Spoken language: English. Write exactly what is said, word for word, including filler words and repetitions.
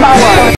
about what?